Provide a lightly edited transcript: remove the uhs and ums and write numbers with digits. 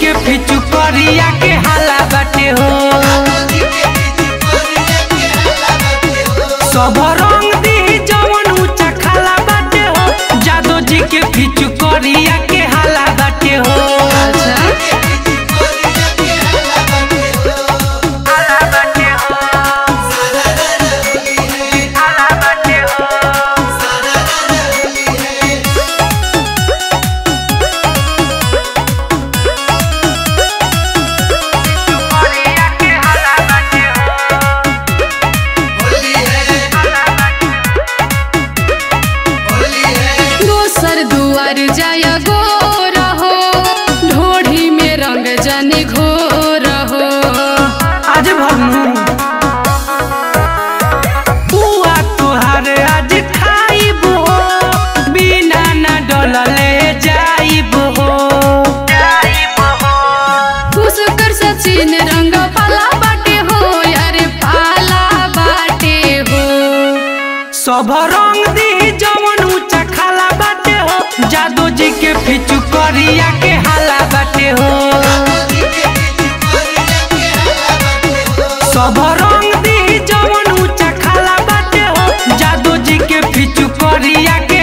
के पिचकारिया के हाला बाटे हो, सब रंग दी जवन ऊंचा खाला बाटे हो। जादो जी के पिचकारिया के हाला बाटे हो, सब रंग दी जवन ऊंचा खाला बाटे हो। जादो जी के पिचकारिया के हाला बाटे हो, सब रंग दी जवन ऊंचा खाला बाटे हो। जादो जी के पिचकारिया के